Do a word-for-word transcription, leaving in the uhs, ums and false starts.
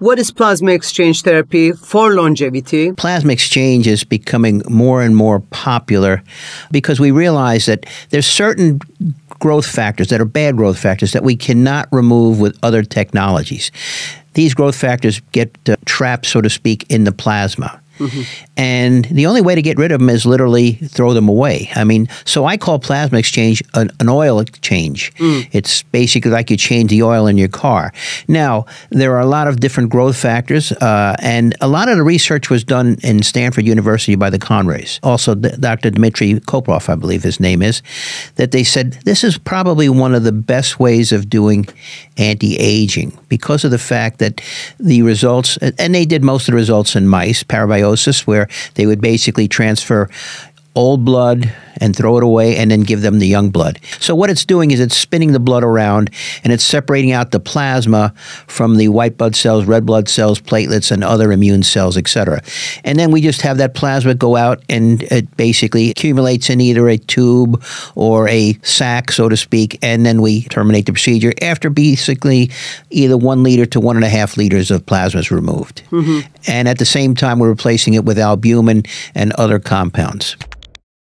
What is plasma exchange therapy for longevity? Plasma exchange is becoming more and more popular because we realize that there's certain growth factors that are bad growth factors that we cannot remove with other technologies. These growth factors get uh, trapped, so to speak, in the plasma. Mm-hmm. And the only way to get rid of them is literally throw them away. I mean, so I call plasma exchange an, an oil exchange. Mm. It's basically like you change the oil in your car. Now, there are a lot of different growth factors, uh, and a lot of the research was done in Stanford University by the Conrays. Also, Doctor Dmitry Koprov, I believe his name is, that they said this is probably one of the best ways of doing anti-aging because of the fact that the results, and they did most of the results in mice, parabiotic, where they would basically transfer old blood and throw it away and then give them the young blood. So what it's doing is it's spinning the blood around and it's separating out the plasma from the white blood cells, red blood cells, platelets, and other immune cells, et cetera. And then we just have that plasma go out and it basically accumulates in either a tube or a sack, so to speak, and then we terminate the procedure after basically either one liter to one and a half liters of plasma is removed. Mm-hmm. And at the same time, we're replacing it with albumin and other compounds.